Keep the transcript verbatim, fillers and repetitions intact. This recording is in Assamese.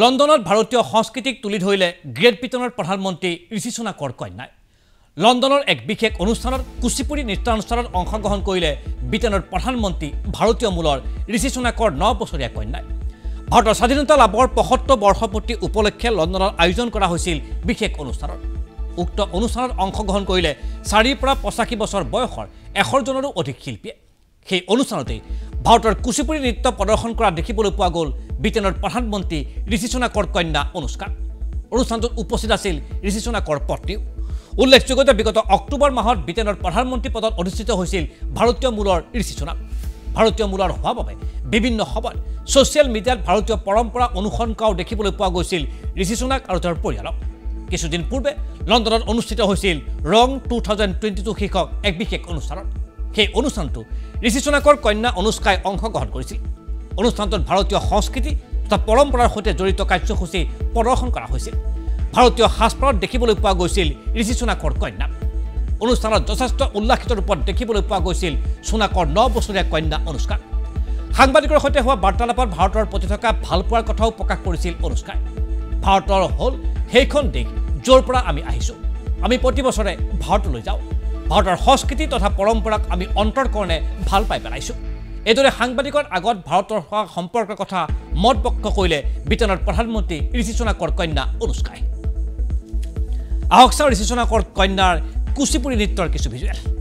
লণ্ডনত ভাৰতীয় সংস্কৃতিক তুলি ধৰিলে গ্ৰেট ব্ৰিটেনৰ প্ৰধানমন্ত্ৰী ঋষি সুনাকৰ কন্যাই লণ্ডনৰ এক বিশেষ অনুষ্ঠানত কুচিপুৰি নৃত্যানুষ্ঠানত অংশগ্ৰহণ কৰিলে ব্ৰিটেনৰ প্ৰধানমন্ত্ৰী ভাৰতীয় মূলৰ ঋষি সুনাকৰ নয় বছৰীয়া কন্যাই ভাৰতৰ স্বাধীনতা লাভৰ পঁয়সত্তৰ বৰ্ষপূৰ্তি উপলক্ষে লণ্ডনত আয়োজন কৰা হৈছিল বিশেষ অনুষ্ঠানত উক্ত অনুষ্ঠানত অংশগ্ৰহণ কৰিলে চাৰি পৰা পঁচাশী বছৰ বয়সৰ এশৰ জনৰো অধিক শিল্পী সেই অনুষ্ঠানতে ভাৰতৰ কুচিপুৰি নৃত্য প্ৰদৰ্শন কৰা দেখিবলৈ পোৱা গ'ল ব্ৰিটেনৰ প্ৰধানমন্ত্ৰী ঋষি সুনাকৰ কন্যা অনুষ্কা অনুষ্ঠানটোত উপস্থিত আছিল ঋষি সুনাকৰ পত্নী উল্লেখযোগ্য যে বিগত অক্টোবৰ মাহত ব্ৰিটেনৰ প্ৰধানমন্ত্ৰী পদত অধিষ্ঠিত হৈছিল ভাৰতীয় মূলৰ ঋষি সুনাক ভাৰতীয় মূলৰ হোৱা বাবে বিভিন্ন সময়ত ছ'চিয়েল মিডিয়াত ভাৰতীয় পৰম্পৰা অনুসৰণ কৰাও দেখিবলৈ পোৱা গৈছিল ঋষি সুনাক আৰু তেওঁৰ পৰিয়ালক কিছুদিন পূৰ্বে লণ্ডনত অনুষ্ঠিত হৈছিল ৰং টু থাউজেণ্ড টুৱেণ্টি টু শীৰ্ষক এক বিশেষ অনুষ্ঠানত সেই অনুষ্ঠানটো ঋষি সুনাকৰ কন্যা অনুষ্কাই অংশগ্ৰহণ কৰিছিল অনুষ্ঠানটোত ভাৰতীয় সংস্কৃতি তথা পৰম্পৰাৰ সৈতে জড়িত কাৰ্যসূচী প্ৰদৰ্শন কৰা হৈছিল ভাৰতীয় সাজপাৰত দেখিবলৈ পোৱা গৈছিল ঋষি সুনাকৰ কন্যা অনুষ্ঠানত যথেষ্ট উল্লাসিত ৰূপত দেখিবলৈ পোৱা গৈছিল সুনাকৰ ন বছৰীয়া কন্যা অনুষ্কা সাংবাদিকৰ সৈতে হোৱা বাৰ্তালাপত ভাৰতৰ প্ৰতি থকা ভালপোৱাৰ কথাও প্ৰকাশ কৰিছিল অনুষ্কাই ভাৰতৰ হ'ল সেইখন দেশ য'ৰ পৰা আমি আহিছোঁ আমি প্ৰতি বছৰে ভাৰতলৈ যাওঁ ভাৰতৰ সংস্কৃতি তথা পৰম্পৰাক আমি অন্তৰকৰণে ভাল পাই পেলাইছোঁ এইদৰে সাংবাদিকৰ আগত ভাৰতৰ হোৱা সম্পৰ্কৰ কথা মত বক্ত কৰিলে ব্ৰিটেনৰ প্ৰধানমন্ত্ৰী ঋষি সুনাকৰ কন্যা অনুষ্কাই আহক চাওঁ ঋষি সুনাকৰ কন্যাৰ কুচিপুৰি নৃত্যৰ কিছু ভিজুৱেল।